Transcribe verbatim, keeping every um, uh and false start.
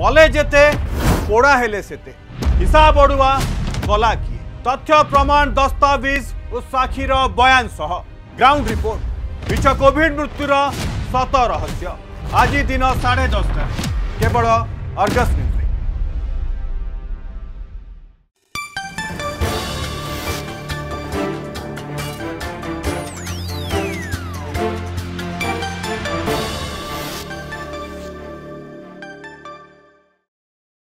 मले जेते पोड़ा हेले सेते हिसाब अड़ुआ गला किए तथ्य प्रमाण दस्तावेज और साक्षीर बयान सह ग्राउंड रिपोर्ट विच कोविड मृत्युर सत रहस्य आज दिन साढ़े दसटा केवल अर्गस।